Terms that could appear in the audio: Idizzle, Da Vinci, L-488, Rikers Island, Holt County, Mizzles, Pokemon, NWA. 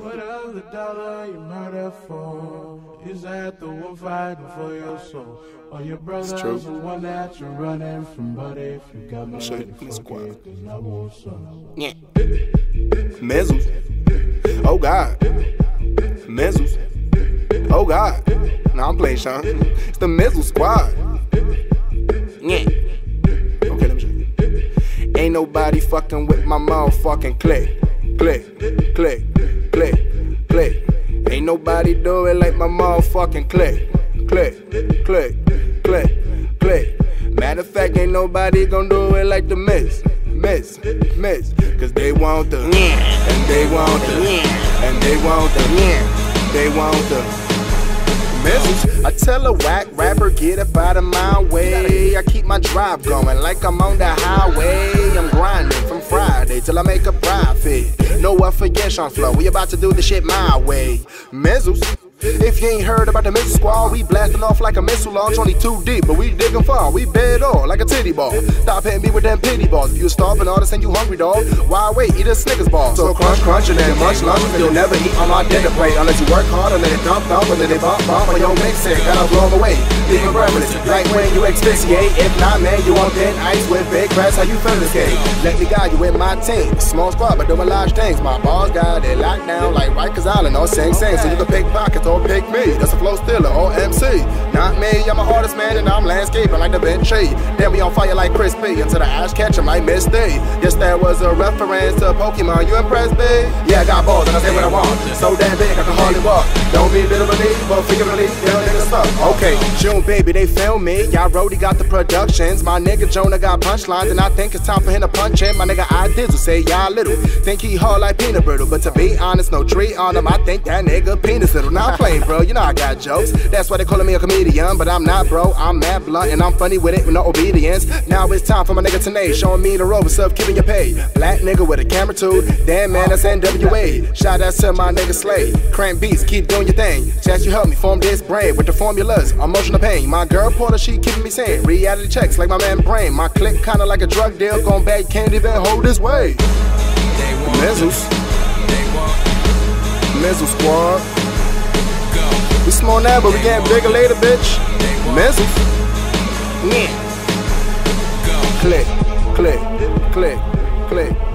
Whatever the dollar you murder for is at the war fighting for your soul. Or your brother's the one that you're running from, but if you got me, yeah. Mizzles. Oh God. Mizzles. Oh God. Nah, I'm playing, Sean. It's the Mizzles squad. Yeah. Okay, let me check. Ain't nobody fucking with my motherfucking clique. Clique, clique, clique, clique. Ain't nobody do it like my motherfucking clique. Clique, clique, clique, clique. Matter of fact, ain't nobody gon' do it like the Miz. Miz, Miz. Cause they want the, and they want the, and they want the, they want the Mizzles. I tell a whack rapper, get up out of my way. I keep my drive going like I'm on the highway. I'm grinding from Friday till I make a profit. No one forget Sean Flow, we about to do the shit my way. Mizzles. If you ain't heard about the Mizzles squad, we blasting off like a missile launch. Only 2 deep, but we digging far. We bed on like a titty ball. Stop hitting me with them pity balls. If you starving, all this and you hungry, dog. Why wait? Eat a Snickers bar. So crunch, crunch, and then munch lunch. You'll never eat on my dinner plate unless you work hard and let it dump, and then they bump on your mixtape. Gotta blow them away. Being breathless, like when you asphyxiate. If not, man, you on thin ice with big cracks. How you feel this game? Let me guide you in my team. Small squad, but doing large things. My balls got it locked down like Rikers Island or Sing Sing. So you can pick pockets. Don't pick me, that's a flow stealer or MC. Not me, I'm an artist, man, and I'm landscaping like Da Vinci. Then we on fire like Crispy, until the ash catch him like Misty. Yes, that was a reference to Pokemon, you impressed me? Yeah, I got balls and I say what I want. So damn big, I can hardly walk. Don't be bitter with me, but figuratively, young niggas suck. Okay, June, baby, they film me. Y'all roadie got the productions. My nigga Jonah got punchlines, and I think it's time for him to punch him. My nigga Idizzle say y'all little. Think he hard like peanut brittle, but to be honest, no tree on him. I think that nigga penis little. Now, playing, bro, you know I got jokes. That's why they calling me a comedian, but I'm not, bro. I'm mad blunt and I'm funny with it with no obedience. Now it's time for my nigga Tanae showing me the road. What's up, keeping your pay? Black nigga with a camera too. Damn man, that's NWA. Shout out to my nigga Slay. Crank beats, keep doing your thing. Chance you help me form this brain with the formulas, emotional pain. My girl Porter, she keeping me sane. Reality checks like my man Brain. My clique kinda like a drug deal. Gone bad, can't even hold his way. Mizzles. Mizzles squad. We small now, but we getting bigger later, bitch. Mizzles. Yeah. Clique, clique, clique, clique.